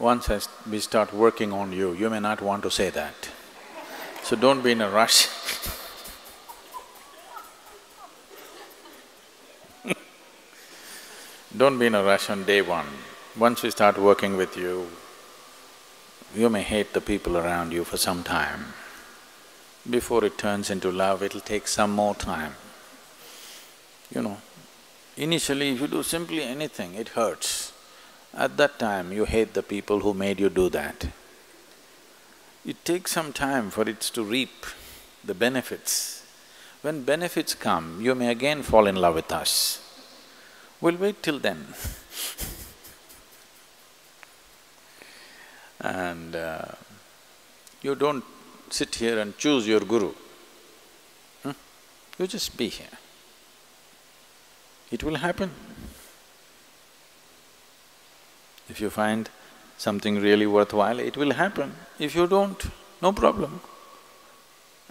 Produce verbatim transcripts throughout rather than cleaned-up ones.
Once I st- we start working on you, you may not want to say that. So don't be in a rush. Don't be in a rush on day one. Once we start working with you, you may hate the people around you for some time. Before it turns into love, it'll take some more time. You know, initially if you do simply anything, it hurts. At that time, you hate the people who made you do that. It takes some time for it to reap the benefits. When benefits come, you may again fall in love with us. We'll wait till then. And uh, you don't sit here and choose your guru. Hmm? You just be here. It will happen. If you find something really worthwhile, it will happen. If you don't, no problem.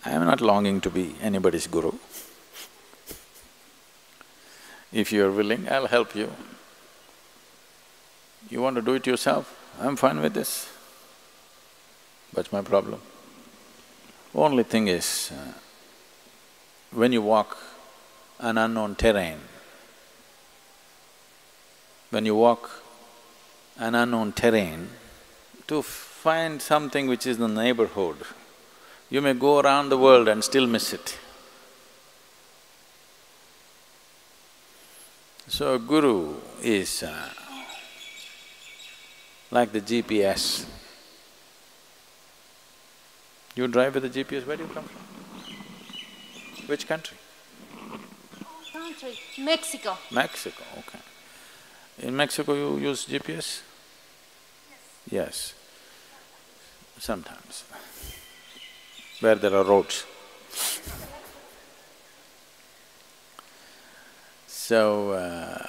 I am not longing to be anybody's guru. If you are willing, I'll help you. You want to do it yourself? I'm fine with this. What's my problem? Only thing is, uh, when you walk an unknown terrain, when you walk an unknown terrain, to find something which is the neighborhood, you may go around the world and still miss it. So a guru is uh, like the G P S. You drive with the G P S, where do you come from? Which country? Country, Mexico. Mexico, okay. In Mexico you use G P S? Yes. Yes. Sometimes, where there are roads. So, uh,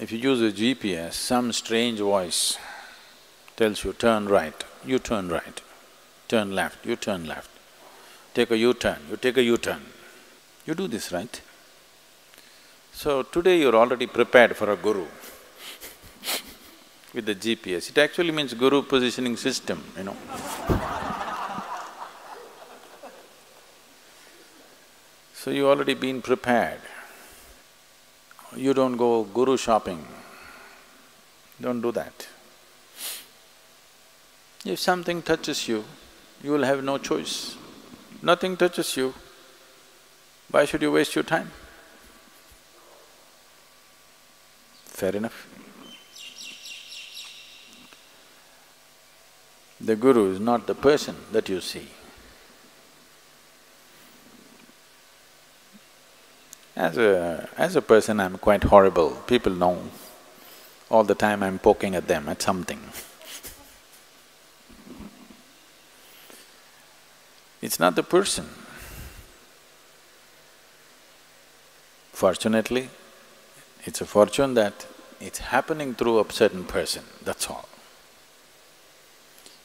if you use a G P S, some strange voice tells you, turn right, you turn right, turn left, you turn left, take a U-turn, you take a U-turn. You do this, right? So, today you're already prepared for a guru with the G P S. It actually means guru positioning system, you know. So, you've already been prepared. You don't go guru shopping, don't do that. If something touches you, you will have no choice. Nothing touches you, why should you waste your time? Fair enough. The guru is not the person that you see. As a… as a person, I'm quite horrible. People know. All the time I'm poking at them, at something. It's not the person. Fortunately, it's a fortune that it's happening through a certain person, that's all.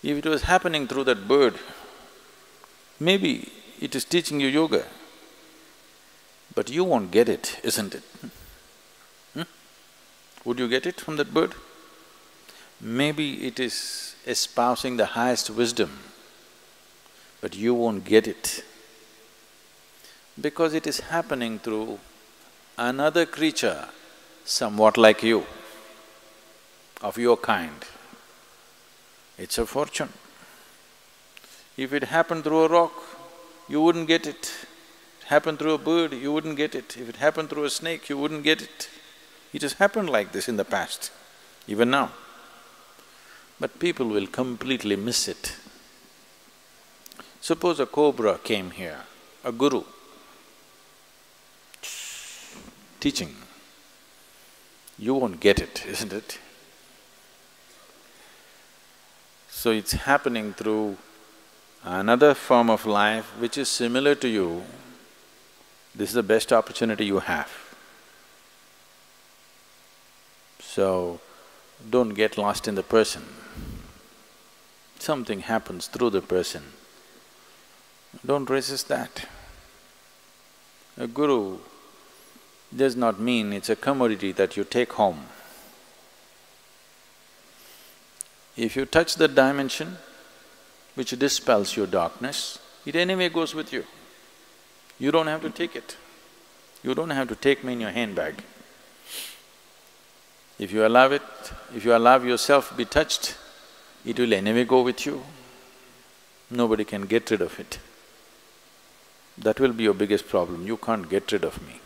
If it was happening through that bird, maybe it is teaching you yoga. But you won't get it, isn't it? Hmm? Would you get it from that bird? Maybe it is espousing the highest wisdom, but you won't get it. Because it is happening through another creature somewhat like you, of your kind. It's a fortune. If it happened through a rock, you wouldn't get it. Happened through a bird, you wouldn't get it. If it happened through a snake, you wouldn't get it. It has happened like this in the past, even now. But people will completely miss it. Suppose a cobra came here, a guru, teaching. You won't get it, isn't it? So it's happening through another form of life which is similar to you. This is the best opportunity you have. So, don't get lost in the person. Something happens through the person. Don't resist that. A guru does not mean it's a commodity that you take home. If you touch that dimension which dispels your darkness, it anyway goes with you. You don't have to take it. You don't have to take me in your handbag. If you allow it, if you allow yourself be touched, it will anyway go with you. Nobody can get rid of it. That will be your biggest problem, you can't get rid of me.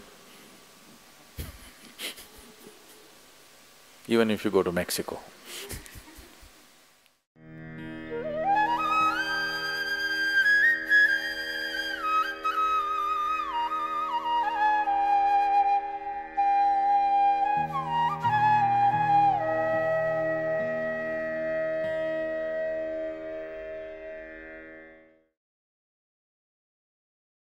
Even if you go to Mexico